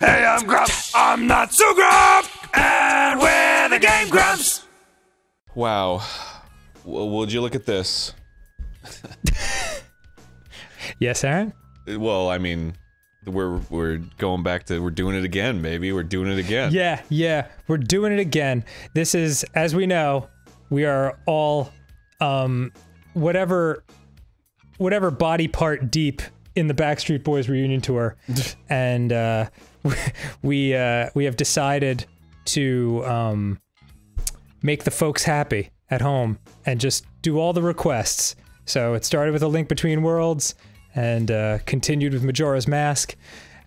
Hey, I'm Grumps. I'm not so Grump, and we're the Game Grumps. Wow, would you look at this? Yes, Arin? Well, I mean, we're going back to doing it again, baby. We're doing it again. Yeah, we're doing it again. This is, as we know, we are all whatever body part deep in the Backstreet Boys reunion tour, and we have decided to make the folks happy at home and just do all the requests. So it started with A Link Between Worlds, and continued with Majora's Mask,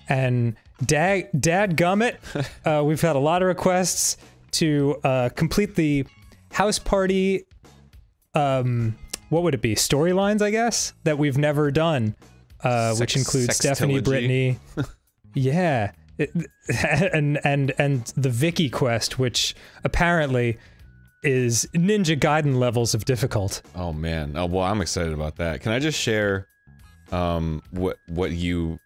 and dadgummit, we've had a lot of requests to complete the House Party, what would it be, storylines, I guess, that we've never done, which includes Stephanie, Brittany, yeah, and the Vicky quest, which apparently is Ninja Gaiden levels of difficult. Oh man, oh well, I'm excited about that. Can I just share what you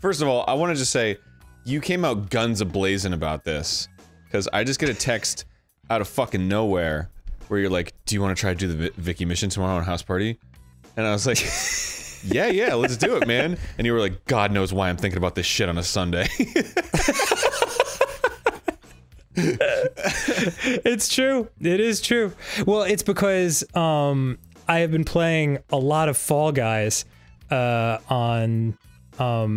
first of all, I want to just say you came out guns a-blazing about this, because I just get a text out of fucking nowhere where you're like, do you want to try to do the Vicky mission tomorrow on House Party? And I was like, yeah, let's do it, man. And you were like, God knows why I'm thinking about this shit on a Sunday. It's true. It is true. Well, it's because I have been playing a lot of Fall Guys on in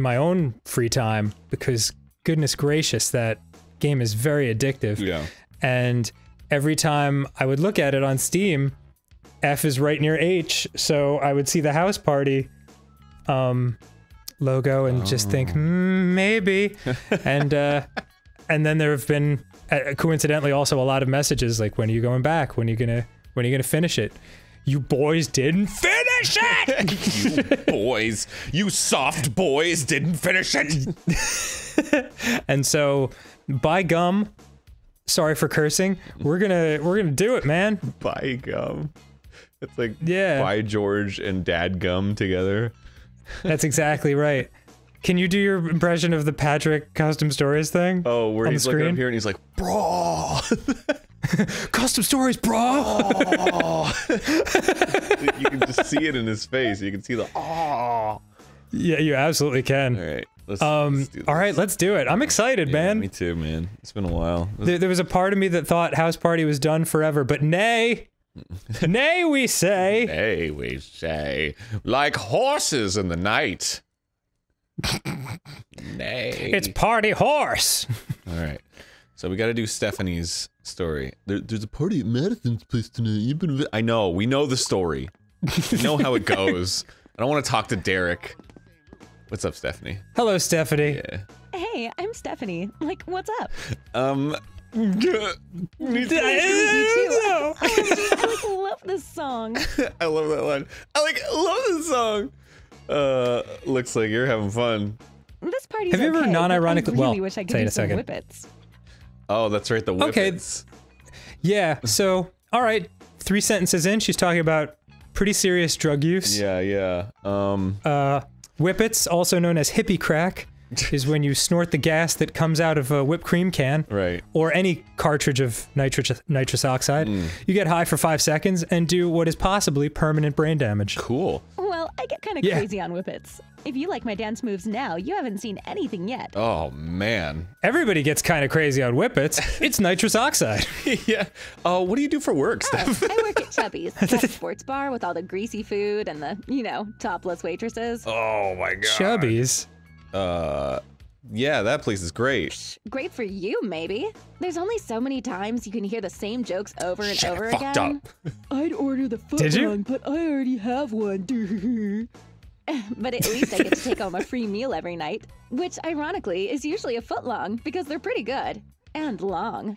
my own free time, because goodness gracious, that game is very addictive. Yeah. And every time I would look at it on Steam, F is right near H, so I would see the House Party logo and just think, maybe. And then there have been coincidentally also a lot of messages like, when are you going back? When are you gonna finish it? You boys didn't finish it! You boys, you soft boys didn't finish it! And so, by gum, sorry for cursing, we're gonna do it, man. By gum. It's like, yeah. By George and Dad Gum together. That's exactly right. Can you do your impression of the Patrick Custom Stories thing? Oh, where he's looking up here and he's like, bro. Custom Stories, bro. You can just see it in his face. You can see the oh. Yeah, you absolutely can. All right, let's do it. I'm excited, man. Me too, man. It's been a while. There was a part of me that thought House Party was done forever, but nay. Nay, we say. Nay, we say. Like horses in the night. Nay. It's party horse. All right. So we got to do Stephanie's story. There's a party at Madison's place tonight. I know. We know the story. We know how it goes. I don't want to talk to Derek. What's up, Stephanie? Hello, Stephanie. Yeah. Hey, I'm Stephanie. Like, what's up? I love this song. I love that line. I love this song. Looks like you're having fun. This party's have you ever non-ironically? Well, wish I could say in a second. Whippets. Oh, that's right, the Whippets. Okay. Yeah, so, alright, 3 sentences in, she's talking about pretty serious drug use. Yeah. Whippets, also known as hippie crack, is when you snort the gas that comes out of a whipped cream can. Right. Or any cartridge of nitrous oxide. You get high for 5 seconds and do what is possibly permanent brain damage. Cool. Well, I get kind of crazy on Whippets. If you like my dance moves now, you haven't seen anything yet. Oh, man. Everybody gets kind of crazy on Whippets. It's nitrous oxide. Yeah. What do you do for work, Steph? I work at Chubby's, that sports bar with all the greasy food and the, you know, topless waitresses. Oh, my God. Chubby's? Yeah, that place is great. Great for you, maybe. There's only so many times you can hear the same jokes over and over again. Fucked up. I'd order the foot long, but I already have one. But at least I get to take home a free meal every night, which ironically is usually a foot long because they're pretty good and long.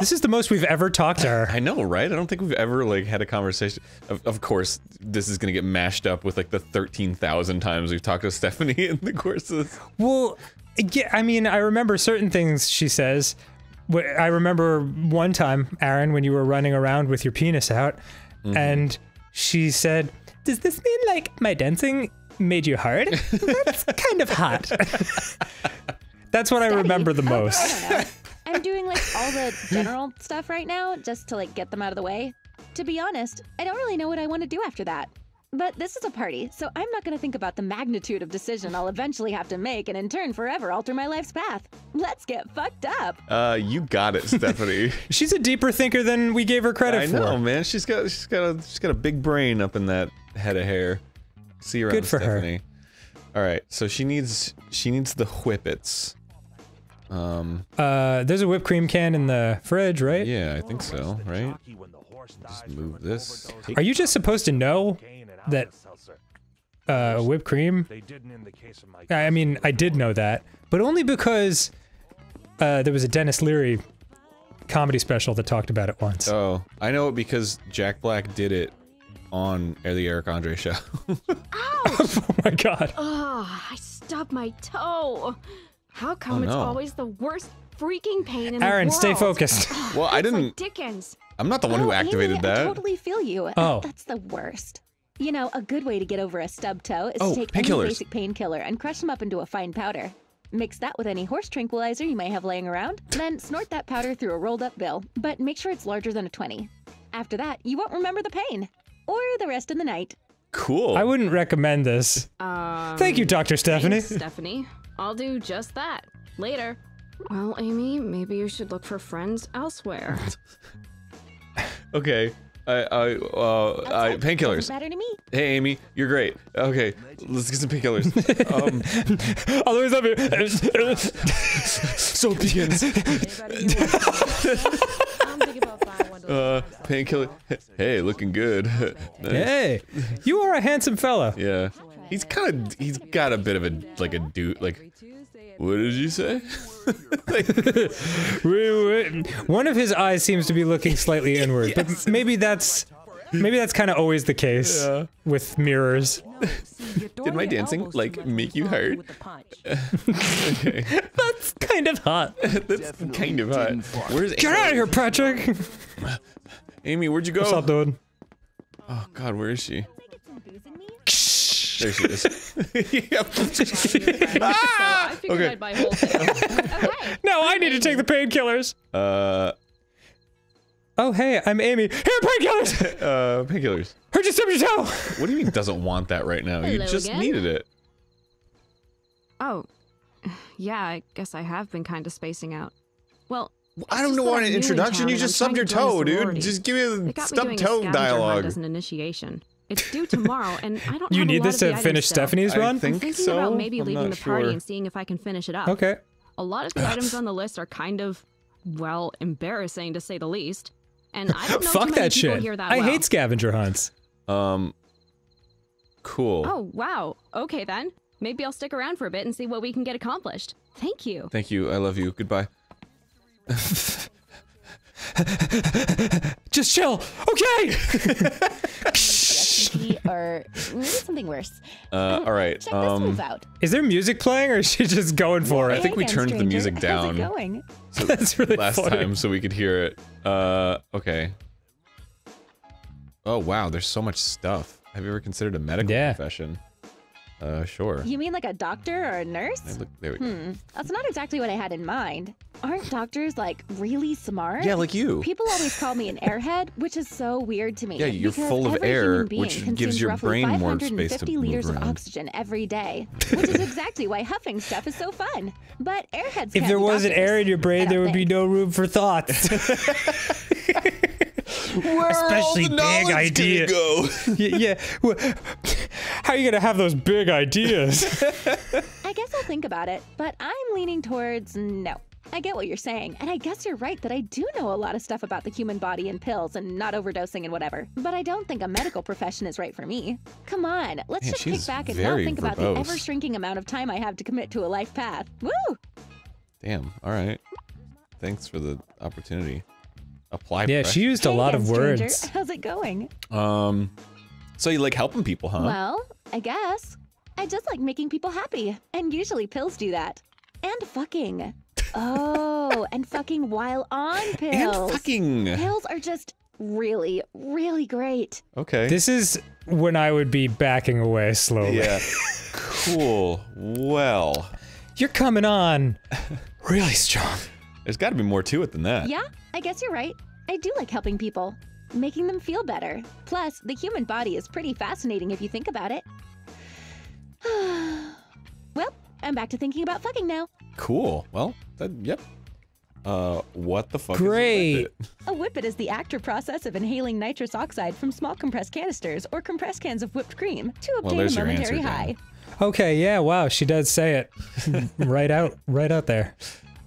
This is the most we've ever talked to her. I know, right? I don't think we've ever like had a conversation. Of course, this is gonna get mashed up with like the 13,000 times we've talked to Stephanie in the course of this. Well, yeah, I mean, I remember certain things she says. I remember one time, Arin, when you were running around with your penis out, and she said, "Does this mean like my dancing made you hard? That's kind of hot. That's what Daddy, I remember the most. I don't know. I'm doing like all the general stuff right now just to like get them out of the way. To be honest, I don't really know what I want to do after that. But this is a party, so I'm not going to think about the magnitude of decision I'll eventually have to make and in turn forever alter my life's path. Let's get fucked up. You got it, Stephanie. She's a deeper thinker than we gave her credit for. I know, man. She's got a big brain up in that head of hair. See you around, Stephanie. Good for her. All right, so she needs the whippets. There's a whipped cream can in the fridge, right? Yeah, I think so, right? Just move this. Are you just supposed to know that whipped cream? I mean, I did know that, but only because there was a Dennis Leary comedy special that talked about it once. Oh, I know it because Jack Black did it on the Eric Andre show. Oh my god. Oh, I stubbed my toe. How come it's always the worst freaking pain in the world? Arin, stay focused. Well, I didn't. Like Dickens. I'm not the one who activated that. I totally feel you. Oh, that's the worst. You know, a good way to get over a stub toe is to take any basic painkiller and crush them up into a fine powder. Mix that with any horse tranquilizer you might have laying around, then snort that powder through a rolled-up bill, but make sure it's larger than a 20. After that, you won't remember the pain or the rest of the night. Cool. I wouldn't recommend this. Thank you, Dr. Stephanie. Thanks, Stephanie. I'll do just that. Later. Well, Amy, maybe you should look for friends elsewhere. Okay. Painkillers. Doesn't matter to me. Hey, Amy, you're great. Okay, let's get some painkillers. Otherwise, I'm here. So begins. Painkiller. Hey, looking good. Nice. Hey, you are a handsome fella. Yeah, he's got a bit of a dude. Like, what did you say? One of his eyes seems to be looking slightly inward, yes. But maybe that's kind of always the case with mirrors. Did my dancing like make you hard? Okay. That's kind of hot. That's kind of hot. Where's Amy? Get out of here, Patrick. Amy, where'd you go? What's up, dude? Oh God, where is she? There she is. I figured I'd buy wholesale. Okay. No, I need to take the painkillers. Oh, hey, I'm Amy. Here, painkillers! Painkillers. Heard you stub your toe! What do you mean doesn't want that right now? Hello, you just needed it. Oh. Yeah, I guess I have been kind of spacing out. Well, I don't know why an introduction. You just subbed your toe, dude. Just give me a stubbed toe dialogue. As an initiation. It's due tomorrow, and I don't. You need this to finish Stephanie's run? I think so. I'm thinking about maybe leaving the party and seeing if I can finish it up. Okay. A lot of the items on the list are kind of, well, embarrassing to say the least. And I don't know too many people here that well. I hate scavenger hunts. Cool. Oh wow. Okay then. Maybe I'll stick around for a bit and see what we can get accomplished. Thank you. Thank you. I love you. Goodbye. Just chill. Okay. Or maybe something worse. All right. Check this move out. Is there music playing, or is she just going for it? I think we turned the music down. How's it going? So that's really funny. Last time, so we could hear it. Okay. Oh wow, there's so much stuff. Have you ever considered a medical profession? Sure. You mean like a doctor or a nurse? There we go. That's not exactly what I had in mind. Aren't doctors like really smart? Yeah, like you. People always call me an airhead, which is so weird to me. Yeah, you're full of air, which gives your brain more space to move liters around. Of oxygen every day, which is exactly why huffing stuff is so fun. But airheads. If there wasn't air in your brain, there would be no room for thoughts. Especially big ideas. Yeah. How are you gonna have those big ideas? I guess I'll think about it, but I'm leaning towards no. I get what you're saying, and I guess you're right that I do know a lot of stuff about the human body and pills and not overdosing and whatever, but I don't think a medical profession is right for me. Come on, let's just kick back and not think about the ever-shrinking amount of time I have to commit to a life path. Woo! Damn, alright. Thanks for the opportunity. Apply pressure. Yeah, she used a lot of words. Stranger. How's it going? So you like helping people, huh? Well, I guess. I just like making people happy, and usually pills do that. And fucking. Oh, and fucking while on pills. And fucking. Pills are just really, really great. Okay. This is when I would be backing away slowly. Yeah. Cool. Well. You're coming on really strong. There's got to be more to it than that. Yeah, I guess you're right. I do like helping people, making them feel better. Plus, the human body is pretty fascinating if you think about it. Well, I'm back to thinking about fucking now. Cool. Well, that, yep. What the fuck is a whippet? A whippet is the active process of inhaling nitrous oxide from small compressed canisters or compressed cans of whipped cream to obtain a momentary high. Okay, yeah, wow, she does say it. right out there.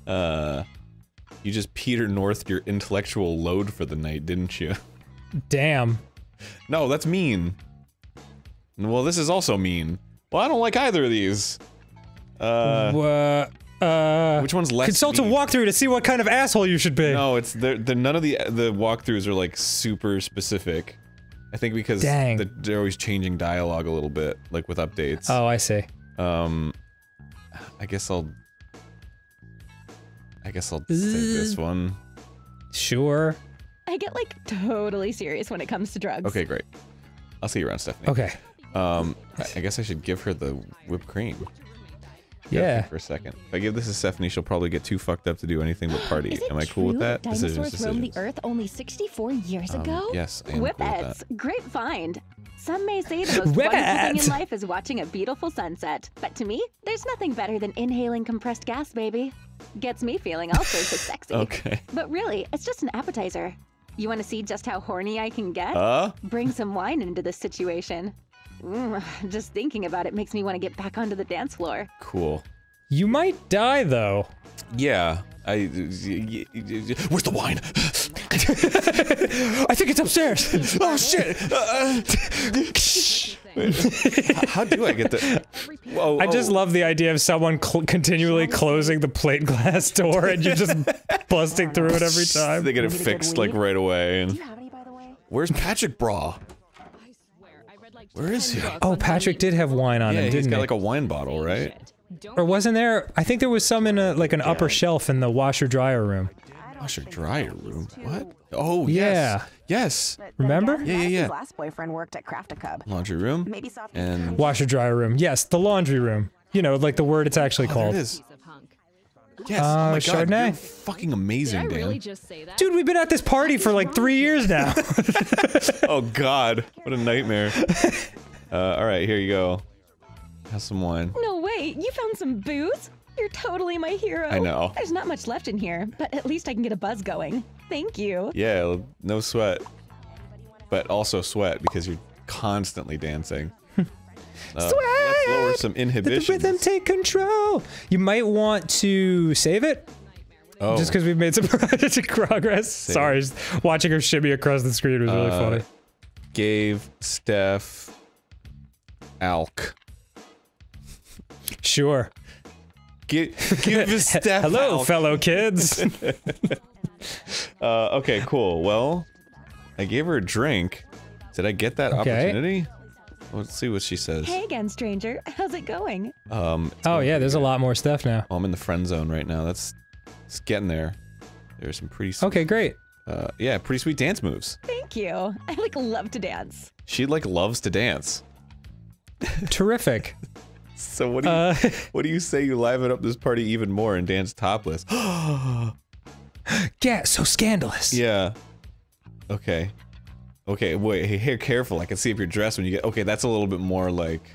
You just Peter Northed your intellectual load for the night, didn't you? Damn. No, that's mean. Well, this is also mean. Well, I don't like either of these. Which one's less? Consult a walkthrough to see what kind of asshole you should be. No, it's none of the walkthroughs are like super specific. I think because they're always changing dialogue a little bit, like with updates. Oh, I see. I guess I'll save this one. Sure. I get like totally serious when it comes to drugs. Okay, great. I'll see you around, Stephanie. Okay. I guess I should give her the whipped cream. Yeah. For a second. If I give this to Stephanie, she'll probably get too fucked up to do anything but party. Am I cool with that? Dinosaurs roamed the earth only 64 years ago? Yes, I am cool with that. Great find. Some may say the most wonderful thing in life is watching a beautiful sunset. But to me, there's nothing better than inhaling compressed gas, baby. Gets me feeling all sorts of sexy. Okay. But really, it's just an appetizer. You want to see just how horny I can get? Bring some wine into this situation. Just thinking about it makes me want to get back onto the dance floor. Cool. You might die, though. Yeah. Where's the wine? I think it's upstairs. Oh, shit. Wait, how do I get the... Whoa, I just love the idea of someone continually closing the plate glass door and you're just busting through it every time. They get it fixed, like, right away. And... Where's Patrick Bra? Where is he? Oh, Patrick did have wine on him, didn't he? He's got like a wine bottle, right? Or wasn't there? I think there was some in a, like an upper shelf in the washer-dryer room. Washer-dryer room? What? Oh, yes. Yeah. Yes. Remember? Yeah, yeah, yeah. His last boyfriend worked at Craft-A-Cub. Laundry room? Maybe soft and... Washer-dryer room. Yes, the laundry room. You know, like the word it's actually called. There it is. Yes, oh my God, Chardonnay. You're fucking amazing, really Dan. Dude, we've been at this party for like 3 years now. Oh God, what a nightmare. Alright, here you go. Have some wine. No way, you found some booze? You're totally my hero. I know. There's not much left in here, but at least I can get a buzz going. Thank you. Yeah, no sweat. But also sweat, because you're constantly dancing. Let's lower some inhibitions. Let the rhythm take control. You might want to save it. Oh. Just because we've made some progress. Sorry, just watching her shimmy across the screen was really funny. Gave Steph alk. Sure. Give Steph hello, alk. Fellow kids. Okay, cool. Well, I gave her a drink. Did I get that opportunity? Let's see what she says. Hey again, stranger. How's it going? Oh yeah, there's a lot more stuff now. Oh, I'm in the friend zone right now. That's... It's getting there. There's some pretty sweet... Okay, great. Yeah, pretty sweet dance moves. Thank you. I, like, love to dance. She, like, loves to dance. Terrific. So what do you... What do you say you liven up this party even more and dance topless? Yeah, so scandalous. Yeah. Okay. Okay, wait, here, careful, I can see if you're dressed when you get- okay, that's a little bit more, like...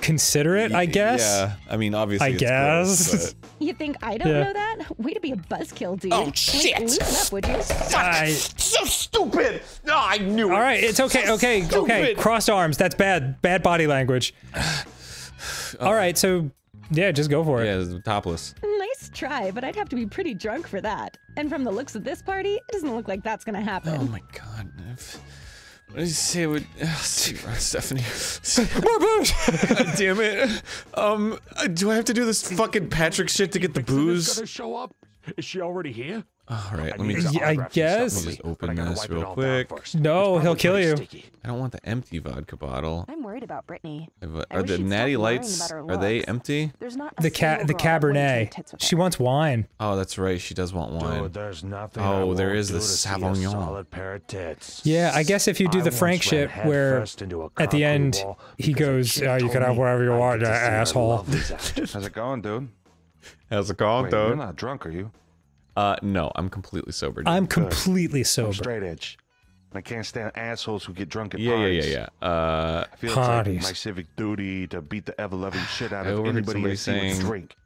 Considerate, I guess? Yeah, I mean, obviously I guess. Gross, but... You think I don't know that? Way to be a buzzkill, dude. Oh, shit! Like, loosen up, would you? So stupid! No, I knew it! Alright, it's okay, okay, okay, crossed arms, that's bad. Bad body language. Alright, so, yeah, just go for it. Yeah, topless. Nice try, but I'd have to be pretty drunk for that. And from the looks of this party, it doesn't look like that's gonna happen. Oh my God. What did you say? Stephanie. More booze! God damn it. Do I have to do this fucking Patrick shit to get the booze? Gonna show up? Is she already here? Alright, let me just- I guess? Let me just open this real quick. No, he'll kill you. I don't want the empty vodka bottle. I'm worried about Brittany. Are the natty lights, are they empty? There's not the Cabernet. She wants wine. Oh, that's right. She does want wine. Dude, there's nothing there is the Sauvignon. Yeah, I guess if you do the Frank shit where at the end he goes, you can have whatever you want, asshole. How's it going, dude? How's it going, dude? You're not drunk, are you? No, I'm completely sober. Dude. I'm completely sober. I'm straight edge. I can't stand assholes who get drunk at parties. Yeah. I feel it's like my civic duty to beat the ever-loving shit out of anybody I see with drink.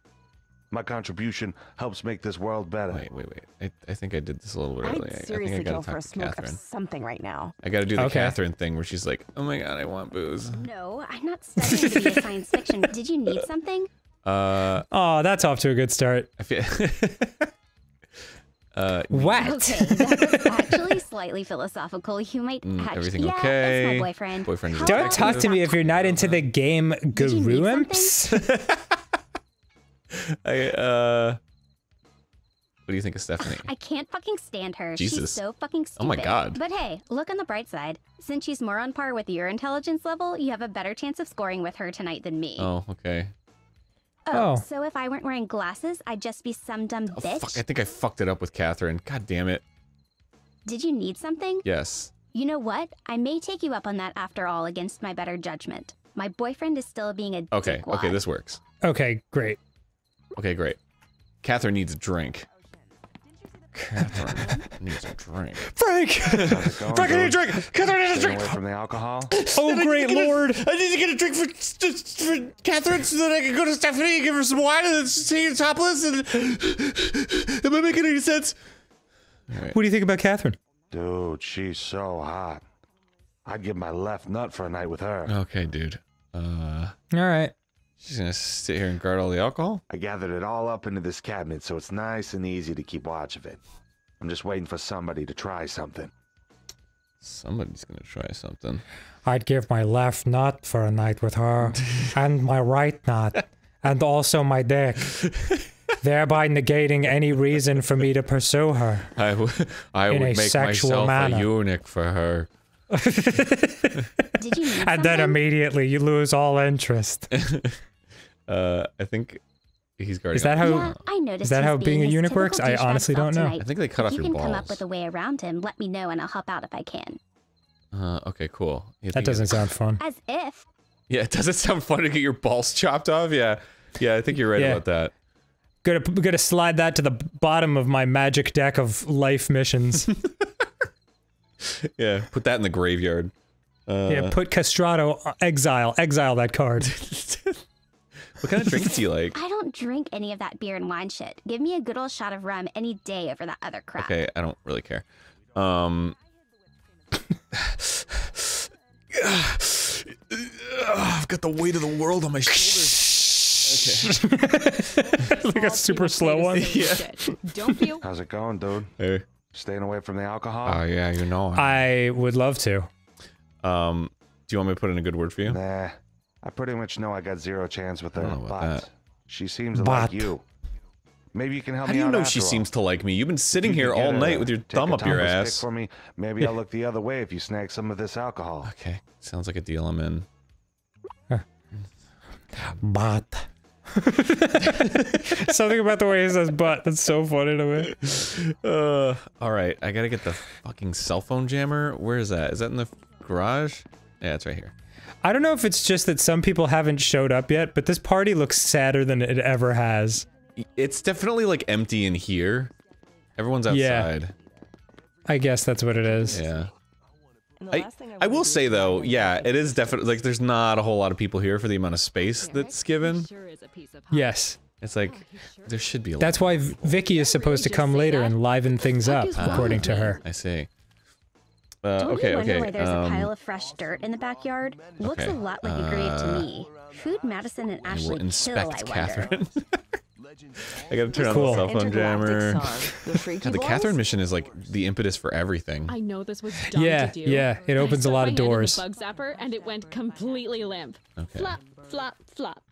My contribution helps make this world better. Wait. I think I did this a little early. I think I gotta talk to Catherine. Something right now. I gotta do the Catherine thing where she's like, "Oh my god, I want booze." No, I'm not studying to be a science fiction. Did you need something? Oh, that's off to a good start. I feel. What? Okay, that was actually slightly philosophical. You might actually, okay. That's my boyfriend. Don't talk to me if you're not into the game Grumps. What do you think of Stephanie? I can't fucking stand her. Jesus. She's so fucking stupid. Oh my god. But hey, look on the bright side. Since she's more on par with your intelligence level, you have a better chance of scoring with her tonight than me. Oh, okay. Oh, so if I weren't wearing glasses, I'd just be some dumb bitch? Fuck, I think I fucked it up with Catherine. God damn it. Did you need something? Yes. You know what? I may take you up on that after all against my better judgment. My boyfriend is still being a dickwad. Okay, this works. Okay, great. Okay, great. Catherine needs a drink. Catherine needs a drink. Frank! Frank, I need a drink! Catherine needs a drink! Away from the alcohol. Oh, great lord! I need to get a drink for Catherine so that I can go to Stephanie and give her some wine and then see her topless and... Am I making any sense? Right. What do you think about Catherine? Dude, she's so hot. I'd give my left nut for a night with her. Okay, dude. Alright. She's gonna sit here and guard all the alcohol? I gathered it all up into this cabinet, so it's nice and easy to keep watch of it. I'm just waiting for somebody to try something. Somebody's gonna try something. I'd give my left nut for a night with her, and my right nut, and also my dick, thereby negating any reason for me to pursue her. I would make myself a eunuch for her. Did you need and then immediately you lose all interest. I think he's guarding. Is that how? Yeah, I noticed. Is that how being a eunuch works? I honestly don't know. Tonight. I think they cut off your balls. You can come up with a way around him. Let me know, and I'll hop out if I can. Okay, cool. That doesn't sound fun. As if. Yeah, it doesn't sound fun to get your balls chopped off. Yeah. I think you're right about that. Gonna slide that to the bottom of my magic deck of life missions. Yeah, put that in the graveyard. Yeah, put Castrato exile that card. What kind of drinks do you like? I don't drink any of that beer and wine shit. Give me a good old shot of rum any day over that other crap. Okay, I don't really care. I've got the weight of the world on my shoulders. Okay. Like a super slow one. Yeah. Don't you? How's it going, dude? Hey. Staying away from the alcohol? Oh, yeah, you know. I would love to. Do you want me to put in a good word for you? Nah. I pretty much know I got zero chance with her, but she seems to like you. Maybe you can help me out. How do you know she seems to like me? You've been sitting here all night with your thumb up your ass. For me. Maybe I'll look the other way if you snag some of this alcohol. Okay. Sounds like a deal I'm in. But... Something about the way he says "but" that's so funny to me. All right, I gotta get the fucking cell phone jammer. Where is that? Is that in the garage? Yeah, it's right here. I don't know if it's just that some people haven't showed up yet, but this party looks sadder than it ever has. It's definitely like empty in here. Everyone's outside. Yeah. I guess that's what it is. Yeah. I will say though, yeah, it is definitely like there's not a whole lot of people here for the amount of space that's given. Yes, it's like there should be. A lot. That's why Vicky is supposed to come later and liven things up, according to her. I see. Don't you wonder why there's a pile of fresh dirt in the backyard? Looks a lot like a grave to me. Who'd Madison and Ashley kill? Catherine. I gotta turn on the cell phone jammer. God, the Catherine mission is like the impetus for everything. I know this was dumb to do. Yeah, it opens a lot of doors. Bug zapper and it went completely limp. Okay. Flop, flop, flop.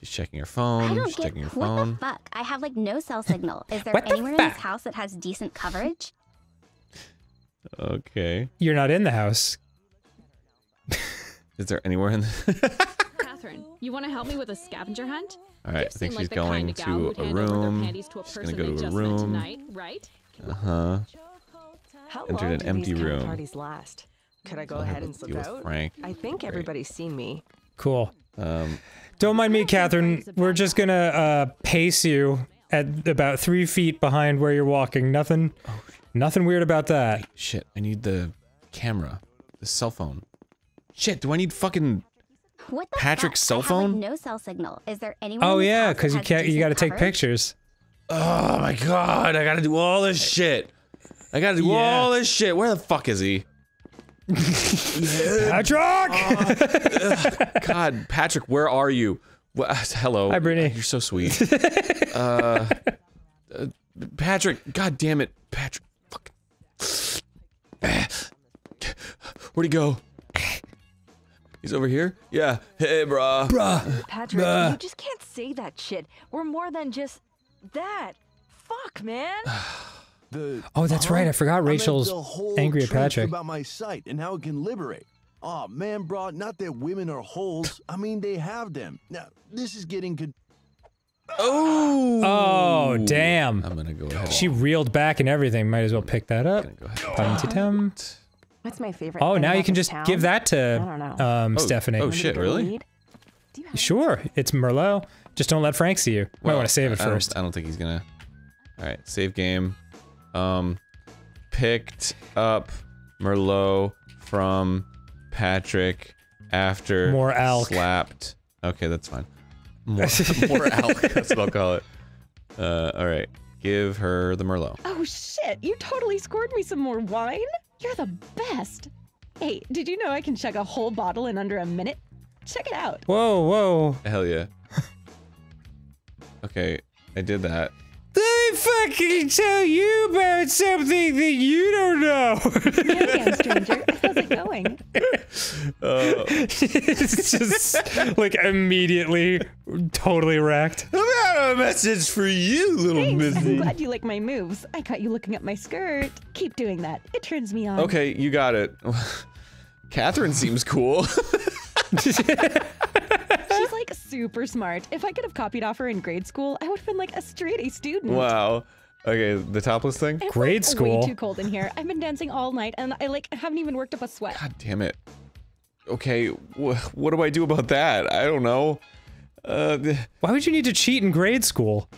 She's checking her phone. What the fuck? I have like no cell signal. Is there anywhere in this house that has decent coverage? Okay. You're not in the house. Is there anywhere in the... Catherine, you want to help me with a scavenger hunt? All right, I think she's going to a room. She's going to go to a room. Uh-huh. Entered an empty room. Could I go ahead and slip out? Frank. I think everybody's seen me. Cool. Don't mind me, Catherine. We're just gonna pace you at about 3 feet behind where you're walking. Nothing, nothing weird about that. Shit, I need the camera, the cell phone. Shit, do I need fucking Patrick's cell phone? No cell signal. Is there anyone? Oh yeah, because you can't. You gotta take pictures. Oh my god, I gotta do all this shit. I gotta do all this shit. Where the fuck is he? Patrick! God, Patrick, where are you? Well, hello. Hi, Brittany. You're so sweet. Patrick, god damn it, Patrick. Fuck. Where'd he go? He's over here? Yeah. Hey, brah. Bruh. Patrick, you just can't say that shit. We're more than just that. Fuck, man. Oh, that's right. I forgot Rachel's angry at Patrick about my site and how it can liberate. Oh man, bro, not that women are holes. I mean, they have them. Now, this is getting good. Oh. Oh, damn. I'm gonna go ahead. She reeled back and everything. Might as well pick that up. What's my favorite? Oh, now you can just give that to Stephanie. Oh shit, really? Sure, it's Merlot. Just don't let Frank see you. Might want to save it first. I don't think he's gonna. All right, save game. Picked up Merlot from Patrick after more alk. Slapped. Okay, that's fine. More, more alk, that's what I'll call it. Alright, give her the Merlot. Oh shit, you totally scored me some more wine? You're the best! Hey, did you know I can chug a whole bottle in under a minute? Check it out. Whoa, whoa. Hell yeah. Okay, I did that. Let me fucking tell you about something that you don't know! No damn, stranger. How's it going? It's just, like, immediately totally wrecked. I got a message for you, little missy. I'm glad you like my moves. I caught you looking up my skirt. Keep doing that. It turns me on. Okay, you got it. Catherine seems cool. She's like super smart. If I could have copied off her in grade school, I would have been like a straight A student. Wow. Okay, the topless thing? It's grade school. Way too cold in here. I've been dancing all night and I like haven't even worked up a sweat. God damn it. Okay, what do I do about that? I don't know. Why would you need to cheat in grade school?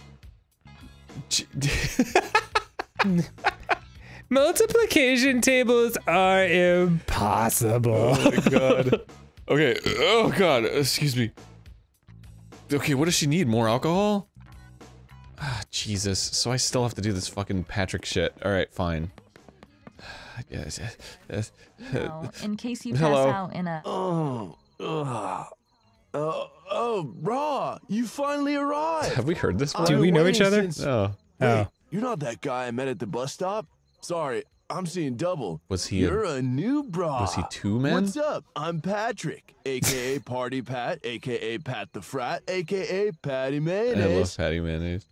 Multiplication tables are impossible. Oh my god. Okay, oh god, excuse me. Okay, what does she need? More alcohol? Ah, Jesus. So I still have to do this fucking Patrick shit. Alright, fine. Yes, yes, yes. No, in case you pass out in a... Oh, Raw, you finally arrived! Have we heard this one? Do we know each other? No. Oh. You're not that guy I met at the bus stop? Sorry. I'm seeing double. Was he? You're a new bra. Was he two men? What's up? I'm Patrick, aka Party Pat, aka Pat the Frat, aka Patty Mayonnaise. I love Patty Mayonnaise.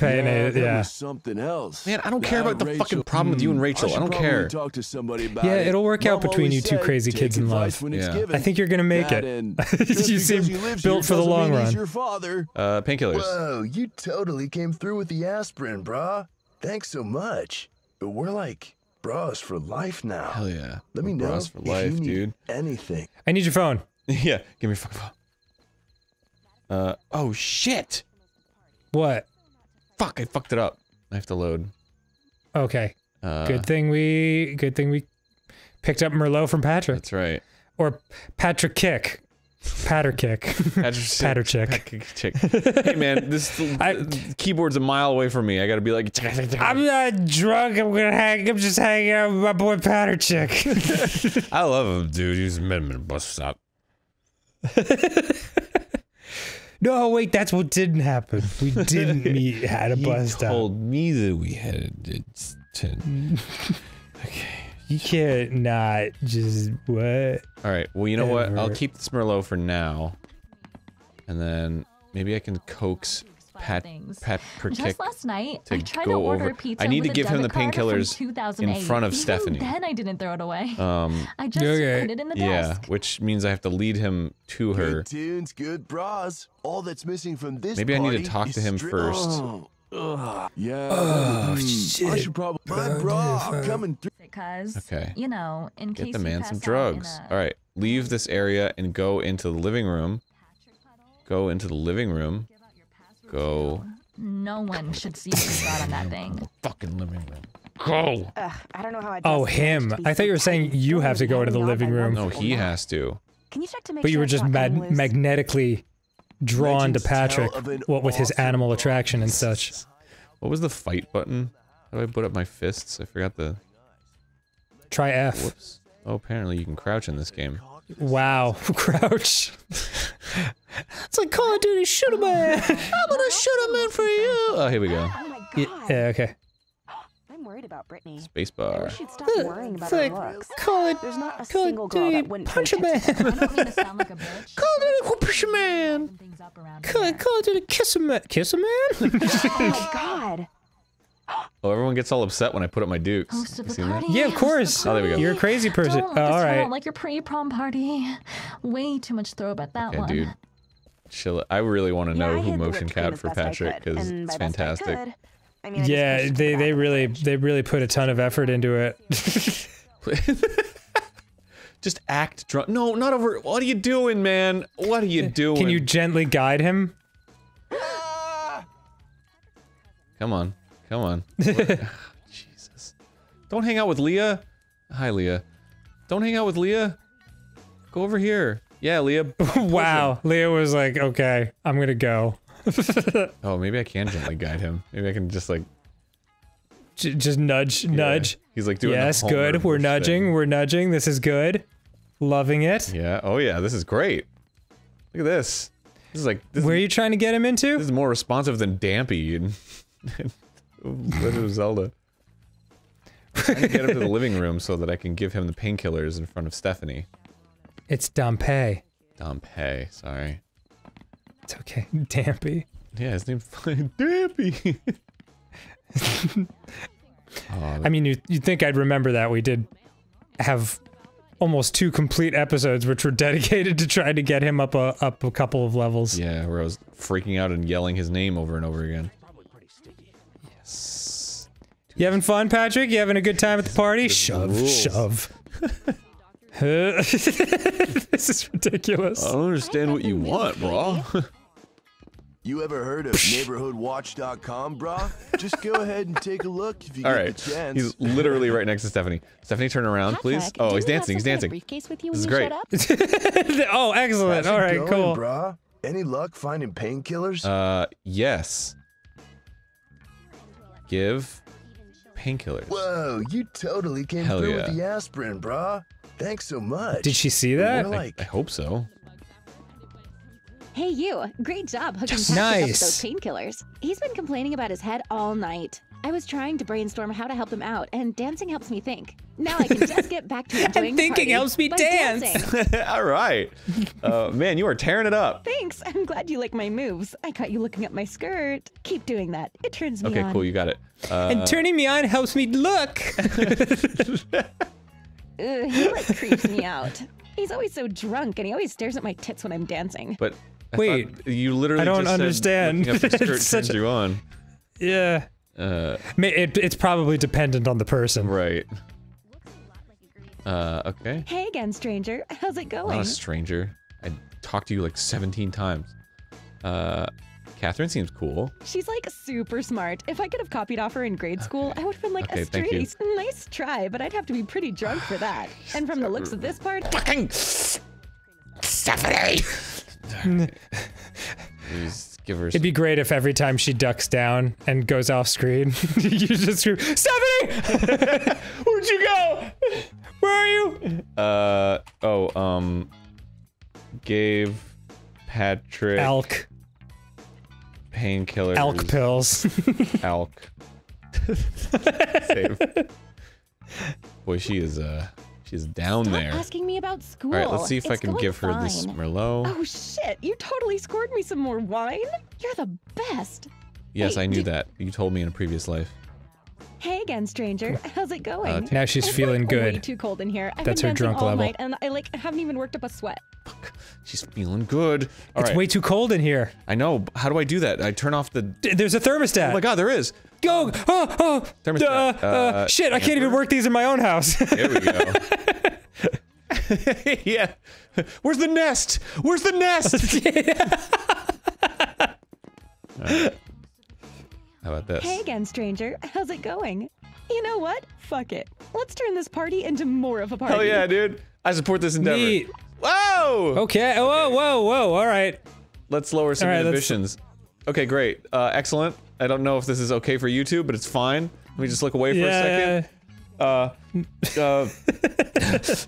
Mayonnaise, yeah. That was something else. Man, I don't care about the fucking problem with you and Rachel. I don't care. Talk to somebody about it. It'll work out between you two crazy kids in life. Yeah. I think you're gonna make it. You seem built for the long run. Your father. Painkillers. Whoa, you totally came through with the aspirin, brah. Thanks so much. But we're like. Bros for life now. Hell yeah. Let me know bros for life, dude. Anything. I need your phone. Yeah, give me your fucking phone. Oh shit! What? Fuck, I fucked it up. I have to load. Okay. Good thing we picked up Merlot from Patrick. That's right. Or Patrick Kick. Patter kick. Patter chick. Hey man, this keyboard's a mile away from me. I gotta be like, I'm not drunk. I'm just hanging out with my boy Patter Chick. I love him, dude. He's met me at a bus stop. No, wait, that's what didn't happen. We didn't meet at a bus stop. You told me that we had a tent. Okay. You can't not just what? Alright, well you know what? I'll keep this Merlot for now. And then maybe I can coax things. Just last night, I tried to order pizza. I need to give him the painkillers in front of Stephanie. Then I didn't throw it away. I just put it in the desk. Yeah, which means I have to lead him to her. Good tunes, good bras. All that's missing from this party. Maybe I need to talk to him first. Yeah. Oh shit! I should probably my bra. I'm coming through. Because you know, in case get the man some drugs. All right, leave this area and go into the living room. Go into the living room. Go. No one should see what you got on that thing. Fucking living room. Go. I don't know how I. Oh, him. I thought you were saying you have to go into the living room. No, he has to. Can you check to make sure? But you were just magnetically drawn to Patrick, what with his animal attraction and such. What was the fight button? How do I put up my fists? I forgot the... Try F. Whoops. Oh, apparently you can crouch in this game. Wow. Crouch. It's like Call of Duty, shoot a man! I'm gonna shoot a man for you! Oh, here we go. Oh my God. Yeah, okay. I'm worried about Brittany. Spacebar. It's like, Call of Duty, punch a man! Call of Duty, push a man! Call of Duty, kiss a man! Kiss a man? Oh my God! Oh, everyone gets all upset when I put up my dukes. Yeah, of course. Oh, there we go. You're a crazy person. All right. Like your pre-prom party. Way too much throw about that one. Dude. Chill. I really want to know who motion capped for Patrick because it's fantastic. I mean, yeah, they really put a ton of effort into it. Just act drunk. No, not over. What are you doing, man? What are you doing? Can you gently guide him? Come on. Come on. Jesus. Don't hang out with Leah. Hi, Leah. Don't hang out with Leah. Go over here. Yeah, Leah. Wow. Leah was like, okay, I'm gonna go. Oh, maybe I can gently guide him. Maybe I can just like... just nudge, nudge. He's like doing yes, good. We're nudging, thing. We're nudging. This is good. Loving it. Yeah. Oh yeah, this is great. Look at this. This is like... Where are you trying to get him into? This is more responsive than Dampé and Legend of Zelda. I'm trying to get him to the living room so that I can give him the painkillers in front of Stephanie. It's Dampé. Dampé, sorry. It's okay. Dampé. Yeah, his name's Dampé. I mean, you'd think I'd remember that. We did have almost 2 complete episodes which were dedicated to trying to get him up a couple of levels. Yeah, where I was freaking out and yelling his name over and over again. You having fun, Patrick? You having a good time at the party? Shove. This is ridiculous. I don't understand what you want, bro. You ever heard of neighborhoodwatch.com, bro? Just go ahead and take a look if you get the chance. He's literally right next to Stephanie. Stephanie, turn around, please. Oh, he's dancing. He's dancing. This is great. Oh, excellent. All right, cool. Bro? Any luck finding painkillers? Yes. Give painkillers. Whoa, you totally came through with the aspirin, brah. Thanks so much. Did she see that? I hope so. Hey, you. Great job hooking Patrick up with those painkillers. He's been complaining about his head all night. I was trying to brainstorm how to help him out, and dancing helps me think. Now I can just get back to enjoying the party. All right. Man, you are tearing it up. Thanks. I'm glad you like my moves. I caught you looking at my skirt. Keep doing that. It turns me on. Okay, cool. You got it. And turning me on helps me look. He like creeps me out. He's always so drunk, and he always stares at my tits when I'm dancing. But wait, you literally—I don't understand. Looking up your skirt turns you on. Yeah. It's probably dependent on the person. Right. Okay. Hey again, stranger. How's it going? I'm not a stranger. I talked to you like 17 times. Catherine seems cool. She's like super smart. If I could have copied off her in grade school, I would have been like a straight. Nice try, but I'd have to be pretty drunk for that. And from the looks of this part... Fucking... Stephanie! Give her... It'd be great if every time she ducks down and goes off screen, you just scream, Stephanie! Where'd you go? Where are you? Gave Patrick... Elk. Painkillers. Elk pills. Elk. Save. Boy, she is, She's down there. Stop asking me about school. All right, let's see if I can give her this Merlot. Oh shit! You totally scored me some more wine. You're the best. Yes, I knew that. You told me in a previous life. Hey again, stranger. How's it going? Now she's feeling good. Way too cold in here. That's her drunk level. I've been dancing all night, and I haven't even worked up a sweat. Fuck. She's feeling good. All right. Way too cold in here. I know. How do I do that? I turn off the. There's a thermostat. Oh my god, there is. Go. Oh, oh. Thermostat. Shit! I can't even work these in my own house. There we go. Yeah. Where's the nest? Where's the nest? Right. How about this? Hey again, stranger. How's it going? You know what? Fuck it. Let's turn this party into more of a party. Hell yeah, dude. I support this endeavor. Neat. Whoa! Okay. Whoa, whoa, whoa. All right. Let's lower some inhibitions. Okay, great. Excellent. I don't know if this is okay for you two, but it's fine. Let me just look away for a second.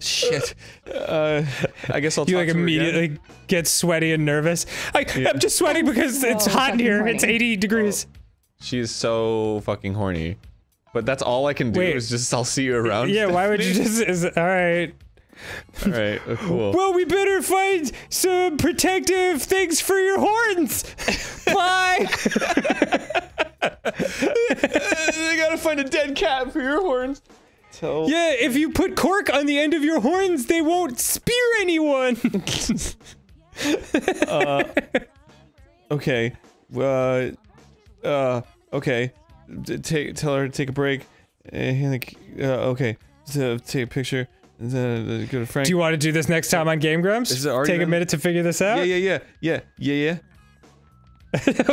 Shit. I guess I'll talk to her immediately again. Get sweaty and nervous. I'm just sweating because it's hot in here. Morning. It's 80 degrees. Oh. She is so fucking horny. But that's all I can do is just, I'll see you around. Yeah, Stephanie. Why would you just, alright. Alright, cool. Well, we better find some protective things for your horns! Bye! I gotta find a dead cat for your horns. So yeah, if you put cork on the end of your horns, they won't spear anyone! Okay. Okay. Tell her to take a break. Okay. So, take a picture. Go to Frank. Do you want to do this next time on Game Grumps? Take a minute to figure this out? Yeah.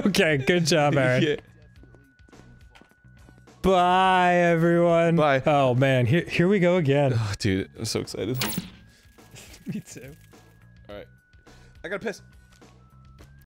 Okay, good job, Arin. Bye, everyone. Bye. Oh, man. Here we go again. Oh, dude, I'm so excited. Me too. Alright. I gotta piss.